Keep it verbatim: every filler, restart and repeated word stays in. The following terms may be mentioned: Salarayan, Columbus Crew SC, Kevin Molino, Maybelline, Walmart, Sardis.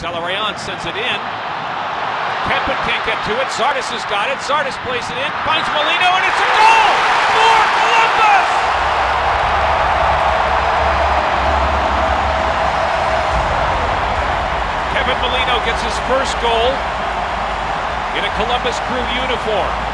Salarayan sends it in. Kempen can't get to it. Sardis has got it. Sardis plays it in. Finds Molino, and it's a goal for Columbus! Kevin Molino gets his first goal in a Columbus Crew uniform.